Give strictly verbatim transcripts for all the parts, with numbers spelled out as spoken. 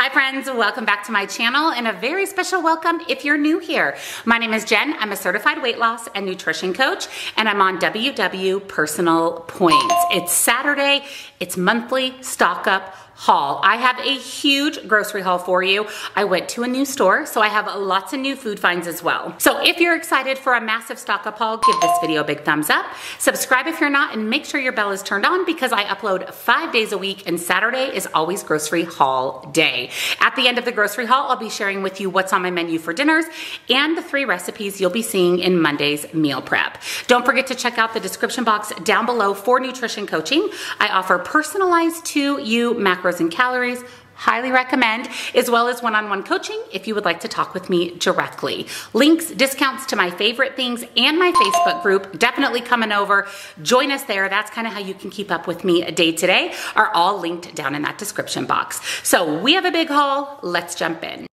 Hi friends, welcome back to my channel and a very special welcome if you're new here. My name is Jen, I'm a certified weight loss and nutrition coach and I'm on W W Personal Points. It's Saturday, it's monthly stock up haul. I have a huge grocery haul for you. I went to a new store, so I have lots of new food finds as well. So if you're excited for a massive stock up haul, give this video a big thumbs up. Subscribe if you're not, and make sure your bell is turned on because I upload five days a week and Saturday is always grocery haul day. At the end of the grocery haul, I'll be sharing with you what's on my menu for dinners and the three recipes you'll be seeing in Monday's meal prep. Don't forget to check out the description box down below for nutrition coaching. I offer personalized to you macros and calories, highly recommend, as well as one-on-one coaching if you would like to talk with me directly. Links, discounts to my favorite things and my Facebook group, definitely coming over. Join us there. That's kind of how you can keep up with me day to day, are all linked down in that description box. So we have a big haul. Let's jump in.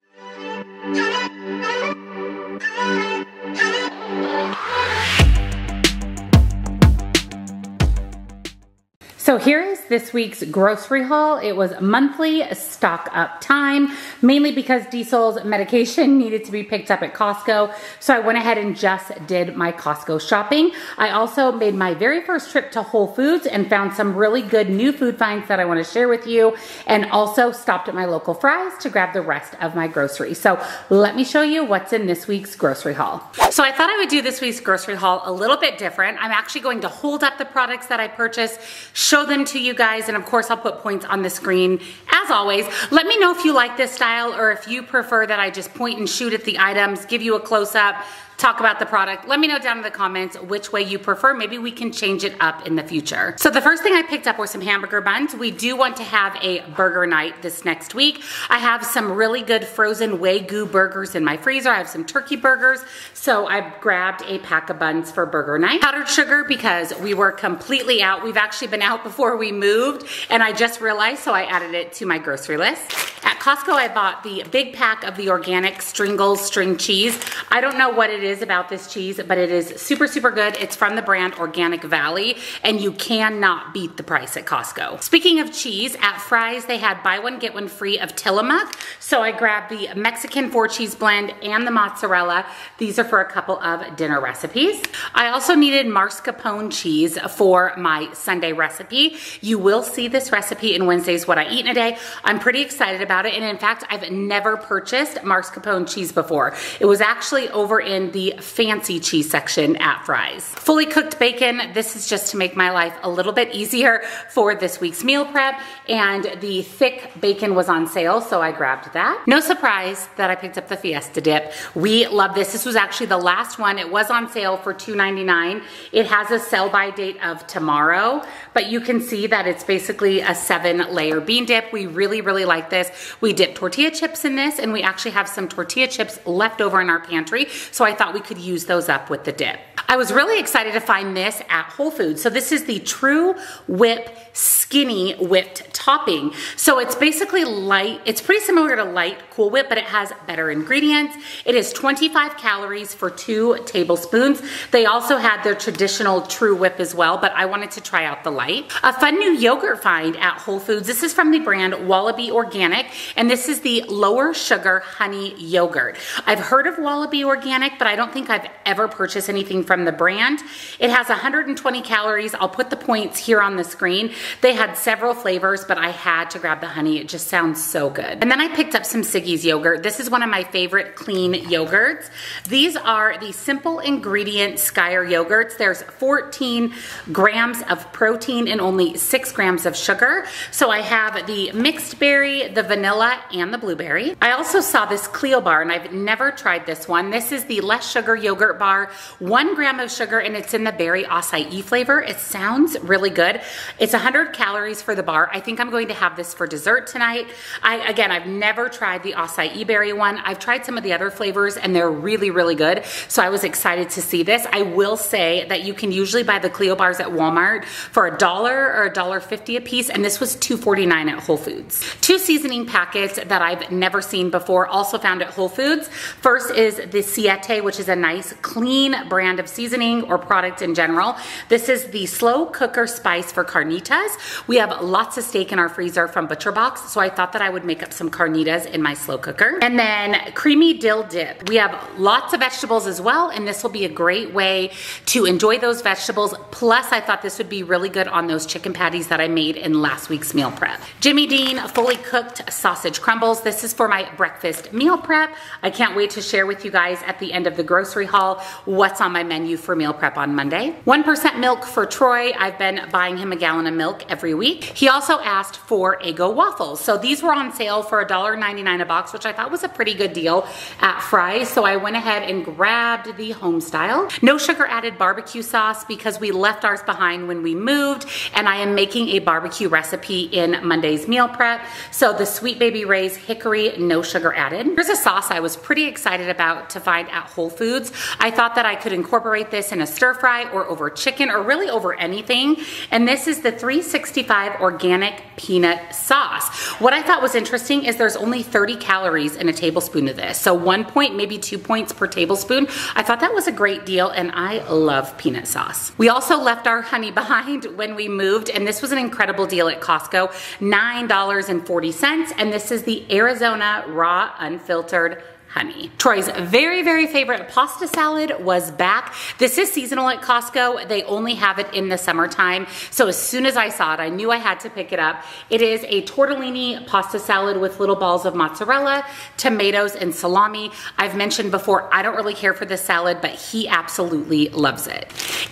So here is this week's grocery haul. It was monthly stock up time, mainly because Diesel's medication needed to be picked up at Costco. So I went ahead and just did my Costco shopping. I also made my very first trip to Whole Foods and found some really good new food finds that I want to share with you, and also stopped at my local Fry's to grab the rest of my groceries. So let me show you what's in this week's grocery haul. So I thought I would do this week's grocery haul a little bit different. I'm actually going to hold up the products that I purchased, show them to you guys, and of course I'll put points on the screen as always. Let me know if you like this style or if you prefer that I just point and shoot at the items, give you a close-up, talk about the product. Let me know down in the comments which way you prefer. Maybe we can change it up in the future. So the first thing I picked up were some hamburger buns. We do want to have a burger night this next week. I have some really good frozen Wagyu burgers in my freezer. I have some turkey burgers. So I grabbed a pack of buns for burger night. Powdered sugar because we were completely out. We've actually been out before we moved and I just realized, so I added it to my grocery list. At Costco, I bought the big pack of the organic Stringles string cheese. I don't know what it is is about this cheese, but it is super, super good. It's from the brand Organic Valley, and you cannot beat the price at Costco. Speaking of cheese, at Fry's, they had buy one, get one free of Tillamook. So I grabbed the Mexican four cheese blend and the mozzarella. These are for a couple of dinner recipes. I also needed mascarpone cheese for my Sunday recipe. You will see this recipe in Wednesday's What I Eat in a Day. I'm pretty excited about it. And in fact, I've never purchased mascarpone cheese before. It was actually over in the fancy cheese section at Fry's. Fully cooked bacon. This is just to make my life a little bit easier for this week's meal prep, and the thick bacon was on sale, so I grabbed that. No surprise that I picked up the Fiesta dip. We love this. This was actually the last one. It was on sale for two ninety-nine. It has a sell-by date of tomorrow, but you can see that it's basically a seven-layer bean dip. We really, really like this. We dip tortilla chips in this, and we actually have some tortilla chips left over in our pantry, so I thought we could use those up with the dip. I was really excited to find this at Whole Foods. So this is the True Whip Skinny Whipped Topping. So it's basically light. It's pretty similar to light Cool Whip, but it has better ingredients. It is twenty-five calories for two tablespoons. They also had their traditional True Whip as well, but I wanted to try out the light. A fun new yogurt find at Whole Foods. This is from the brand Wallaby Organic, and this is the lower sugar honey yogurt. I've heard of Wallaby Organic, but I I don't think I've ever purchased anything from the brand. It has one hundred twenty calories. I'll put the points here on the screen. They had several flavors, but I had to grab the honey. It just sounds so good. And then I picked up some Siggi's yogurt. This is one of my favorite clean yogurts. These are the simple ingredient Skyr yogurts. There's fourteen grams of protein and only six grams of sugar. So I have the mixed berry, the vanilla, and the blueberry. I also saw this Clio Bar, and I've never tried this one. This is the less sugar yogurt bar, one gram of sugar, and it's in the berry acai flavor. It sounds really good. It's one hundred calories for the bar. I think I'm going to have this for dessert tonight. I, again, I've never tried the acai berry one. I've tried some of the other flavors and they're really, really good. So I was excited to see this. I will say that you can usually buy the Clio bars at Walmart for a dollar or a dollar fifty a piece, and this was two forty-nine at Whole Foods. Two seasoning packets that I've never seen before, also found at Whole Foods. First is the Siete, which is a nice clean brand of seasoning or product in general. This is the slow cooker spice for carnitas. We have lots of steak in our freezer from ButcherBox, so I thought that I would make up some carnitas in my slow cooker. And then creamy dill dip. We have lots of vegetables as well, and this will be a great way to enjoy those vegetables. Plus, I thought this would be really good on those chicken patties that I made in last week's meal prep. Jimmy Dean fully cooked sausage crumbles. This is for my breakfast meal prep. I can't wait to share with you guys at the end of the grocery haul what's on my menu for meal prep on Monday. one percent milk for Troy. I've been buying him a gallon of milk every week. He also asked for Eggo waffles. So these were on sale for a dollar ninety-nine a box, which I thought was a pretty good deal at Fry's. So I went ahead and grabbed the home style. No sugar added barbecue sauce because we left ours behind when we moved, and I am making a barbecue recipe in Monday's meal prep. So the Sweet Baby Ray's hickory, no sugar added. Here's a sauce I was pretty excited about to find at Whole Foods. I thought that I could incorporate this in a stir fry or over chicken or really over anything. And this is the three sixty-five organic peanut sauce. What I thought was interesting is there's only thirty calories in a tablespoon of this. So one point, maybe two points per tablespoon. I thought that was a great deal, and I love peanut sauce. We also left our honey behind when we moved, and this was an incredible deal at Costco, nine dollars and forty cents. And this is the Arizona raw unfiltered honey. Troy's very, very favorite pasta salad was back. This is seasonal at Costco. They only have it in the summertime. So as soon as I saw it, I knew I had to pick it up. It is a tortellini pasta salad with little balls of mozzarella, tomatoes, and salami. I've mentioned before, I don't really care for this salad, but he absolutely loves it.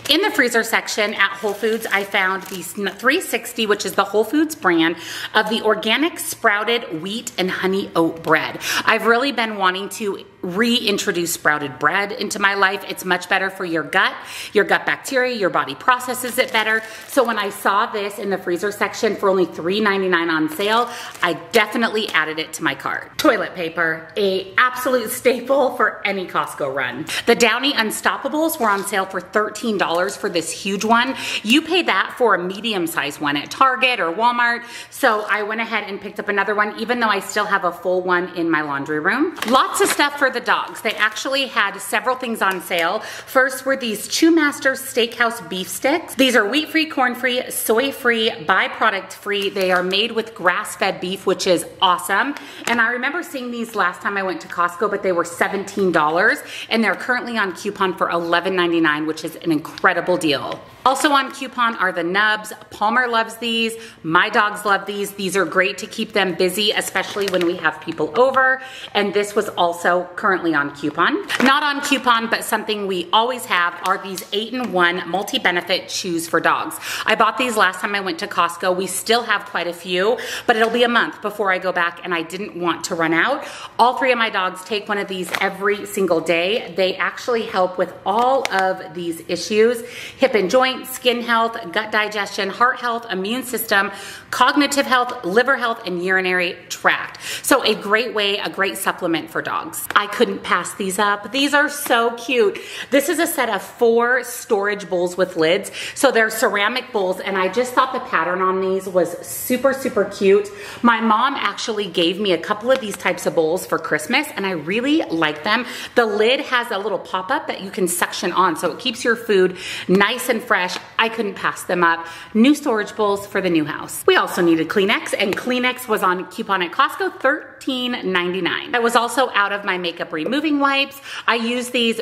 In the freezer section at Whole Foods, I found the three sixty, which is the Whole Foods brand of the organic sprouted wheat and honey oat bread. I've really been wanting to to reintroduce sprouted bread into my life. It's much better for your gut, your gut bacteria, your body processes it better. So when I saw this in the freezer section for only three ninety-nine on sale, I definitely added it to my cart. Toilet paper, a absolute staple for any Costco run. The Downy Unstoppables were on sale for thirteen dollars for this huge one. You pay that for a medium sized one at Target or Walmart. So I went ahead and picked up another one, even though I still have a full one in my laundry room. Lots of stuff for the dogs. They actually had several things on sale. First were these Chewmaster Steakhouse beef sticks. These are wheat-free, corn-free, soy-free, byproduct-free. They are made with grass-fed beef, which is awesome. And I remember seeing these last time I went to Costco, but they were seventeen dollars, and they're currently on coupon for eleven ninety-nine, which is an incredible deal. Also on coupon are the nubs. Palmer loves these. My dogs love these. These are great to keep them busy, especially when we have people over. And this was also currently on coupon. Not on coupon, but something we always have are these eight in one multi-benefit chews for dogs. I bought these last time I went to Costco. We still have quite a few, but it'll be a month before I go back, and I didn't want to run out. All three of my dogs take one of these every single day. They actually help with all of these issues: hip and joint, skin health, gut digestion, heart health, immune system, cognitive health, liver health, and urinary tract. So a great way, a great supplement for dogs. I couldn't pass these up. These are so cute. This is a set of four storage bowls with lids. So they're ceramic bowls, and I just thought the pattern on these was super, super cute. My mom actually gave me a couple of these types of bowls for Christmas, and I really like them. The lid has a little pop-up that you can suction on, so it keeps your food nice and fresh. I couldn't pass them up. New storage bowls for the new house. We also needed Kleenex, and Kleenex was on coupon at Costco, thirteen ninety-nine. I was also out of my makeup removing wipes. I use these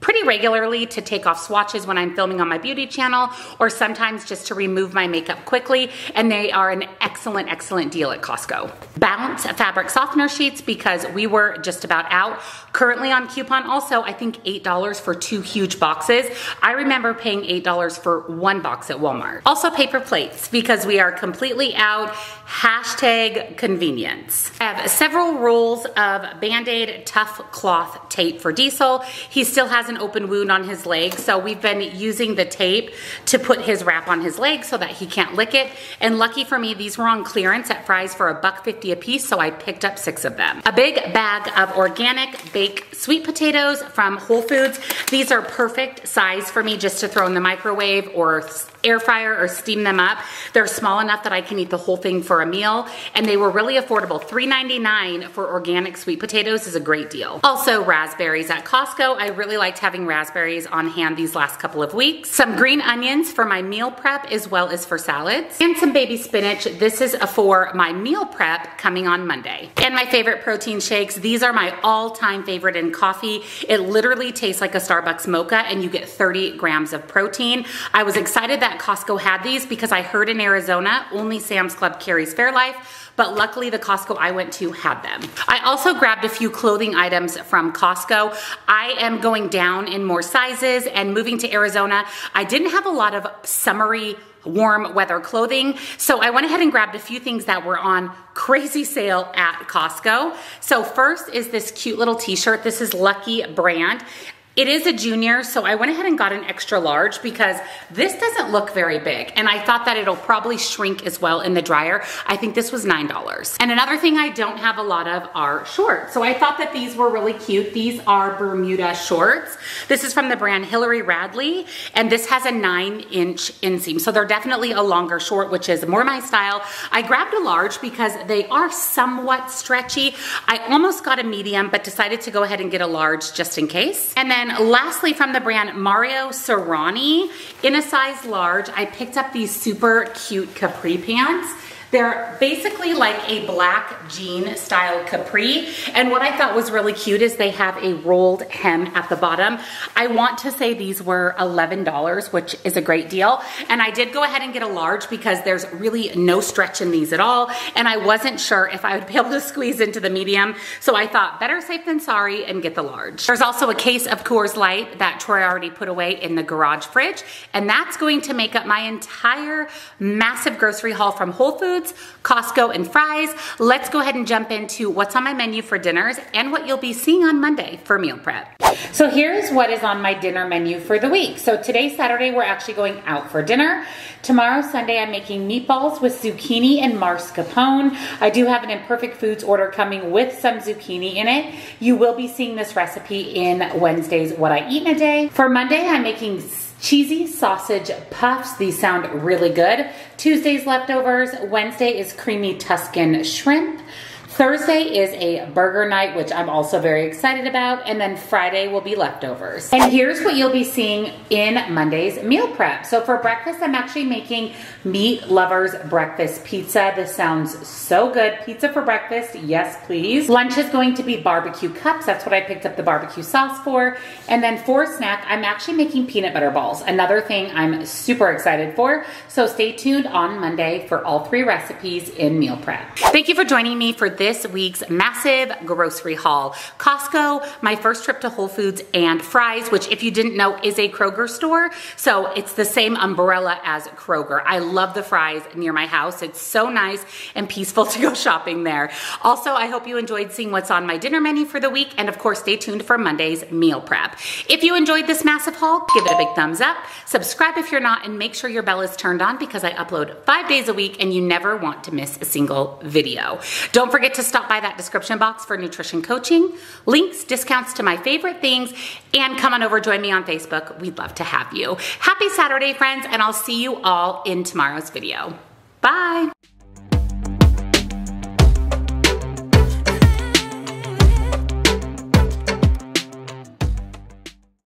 pretty regularly to take off swatches when I'm filming on my beauty channel, or sometimes just to remove my makeup quickly, and they are an excellent, excellent deal at Costco. Bounce fabric softener sheets, because we were just about out. Currently on coupon also, I think eight dollars for two huge boxes. I remember paying eight dollars for one box at Walmart. Also paper plates, because we are completely out. Hashtag convenience. I have several rolls of Band-Aid tough cloth tape for Diesel. He still has an open wound on his leg, so we've been using the tape to put his wrap on his leg so that he can't lick it. And lucky for me, these were on clearance at Fry's for a buck fifty a piece, so I picked up six of them. A big bag of organic baked sweet potatoes from Whole Foods. These are perfect size for me just to throw in the microwave or air fryer or steam them up. They're small enough that I can eat the whole thing for a meal, and they were really affordable. three ninety-nine for organic sweet potatoes is a great deal. Also, raspberries at Costco. I really liked having raspberries on hand these last couple of weeks. Some green onions for my meal prep as well as for salads, and some baby spinach. This is for my meal prep coming on Monday. And my favorite protein shakes. These are my all-time favorite in coffee. It literally tastes like a Starbucks mocha, and you get thirty grams of protein. I was excited that Costco had these because I heard in Arizona only Sam's Club carries Fairlife, but luckily the Costco I went to had them. I also grabbed a few clothing items from Costco. I am going down in more sizes and moving to Arizona. I didn't have a lot of summery warm weather clothing, so I went ahead and grabbed a few things that were on crazy sale at Costco. So first is this cute little t-shirt. This is Lucky Brand. It is a junior, so I went ahead and got an extra large because this doesn't look very big, and I thought that it'll probably shrink as well in the dryer. I think this was nine dollars. And another thing I don't have a lot of are shorts, so I thought that these were really cute. These are Bermuda shorts. This is from the brand Hillary Radley, and this has a nine inch inseam, so they're definitely a longer short, which is more my style. I grabbed a large because they are somewhat stretchy. I almost got a medium, but decided to go ahead and get a large just in case. And then And lastly, from the brand Mario Serrani, in a size large, I picked up these super cute capri pants. They're basically like a black jean style capri, and what I thought was really cute is they have a rolled hem at the bottom. I want to say these were eleven dollars, which is a great deal, and I did go ahead and get a large because there's really no stretch in these at all, and I wasn't sure if I would be able to squeeze into the medium, so I thought better safe than sorry and get the large. There's also a case of Coors Light that Troy already put away in the garage fridge, and that's going to make up my entire massive grocery haul from Whole Foods, Costco, and Fry's. Let's go ahead and jump into what's on my menu for dinners and what you'll be seeing on Monday for meal prep. So here's what is on my dinner menu for the week. So today, Saturday, we're actually going out for dinner. Tomorrow, Sunday, I'm making meatballs with zucchini and mascarpone. I do have an Imperfect Foods order coming with some zucchini in it. You will be seeing this recipe in Wednesday's What I Eat in a Day. For Monday, I'm making cheesy sausage puffs. These sound really good. Tuesday's leftovers. Wednesday is creamy Tuscan shrimp. Thursday is a burger night, which I'm also very excited about. And then Friday will be leftovers. And here's what you'll be seeing in Monday's meal prep. So for breakfast, I'm actually making Meat Lovers Breakfast Pizza. This sounds so good. Pizza for breakfast, yes please. Lunch is going to be barbecue cups. That's what I picked up the barbecue sauce for. And then for snack, I'm actually making peanut butter balls. Another thing I'm super excited for. So stay tuned on Monday for all three recipes in meal prep. Thank you for joining me for this week's massive grocery haul. Costco, my first trip to Whole Foods, and Fry's, which if you didn't know is a Kroger store. So it's the same umbrella as Kroger. I love the Fry's near my house. It's so nice and peaceful to go shopping there. Also, I hope you enjoyed seeing what's on my dinner menu for the week. And of course, stay tuned for Monday's meal prep. If you enjoyed this massive haul, give it a big thumbs up. Subscribe if you're not, and make sure your bell is turned on because I upload five days a week and you never want to miss a single video. Don't forget to stop by that description box for nutrition coaching, links, discounts to my favorite things, and come on over, join me on Facebook. We'd love to have you. Happy Saturday, friends, and I'll see you all in tomorrow's video. Bye.